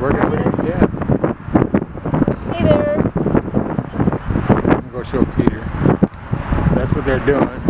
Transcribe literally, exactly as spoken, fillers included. It's working over here? Yeah. Hey there. I'm going to go show Peter. So that's what they're doing.